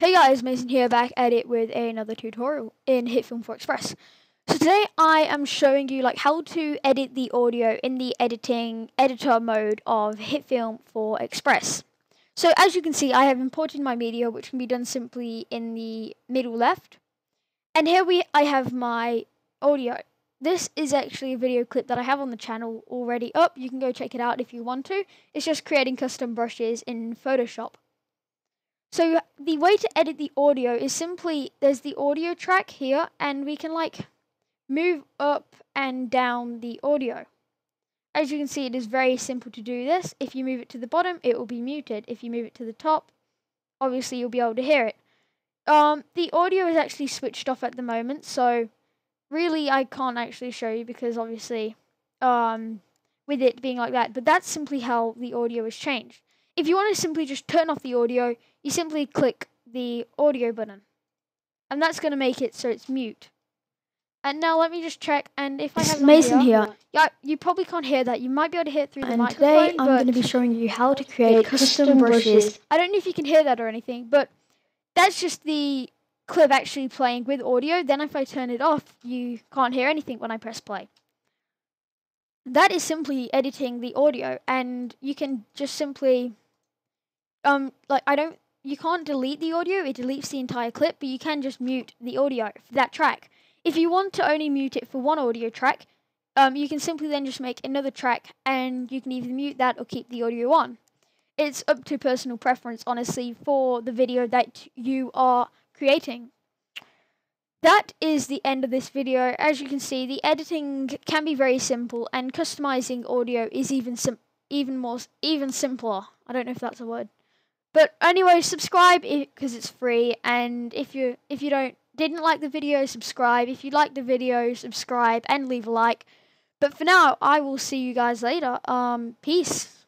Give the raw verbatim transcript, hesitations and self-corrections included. Hey guys, Mason here, back at it with another tutorial in HitFilm four Express. So today I am showing you like how to edit the audio in the editing editor mode of HitFilm four Express. So as you can see, I have imported my media, which can be done simply in the middle left. And here we I have my audio. This is actually a video clip that I have on the channel already up. You can go check it out if you want to. It's just creating custom brushes in Photoshop. So the way to edit the audio is simply, there's the audio track here, and we can like move up and down the audio. As you can see, it is very simple to do this. If you move it to the bottom, it will be muted. If you move it to the top, obviously you'll be able to hear it. Um, the audio is actually switched off at the moment, so really I can't actually show you because obviously um, with it being like that, but that's simply how the audio is changed. If you want to simply just turn off the audio, you simply click the audio button. And that's going to make it so it's mute. And now let me just check, and if I have Mason here. Yeah, you probably can't hear that. You might be able to hear it through the microphone. And today I'm going to be showing you how to create custom brushes. I don't know if you can hear that or anything, but that's just the clip actually playing with audio. Then if I turn it off, you can't hear anything when I press play. That is simply editing the audio, and you can just simply um like I don't you can't delete the audio, it deletes the entire clip, but you can just mute the audio for that track. If you want to only mute it for one audio track, um you can simply then just make another track and you can either mute that or keep the audio on. It's up to personal preference, honestly, for the video that you are creating. That is the end of this video. As you can see, the editing can be very simple, and customizing audio is even sim even more even simpler. I don't know if that's a word. But anyway, subscribe because it's free, and if you if you don't didn't like the video, subscribe. If you liked the video, subscribe and leave a like. But for now, I will see you guys later. Um peace.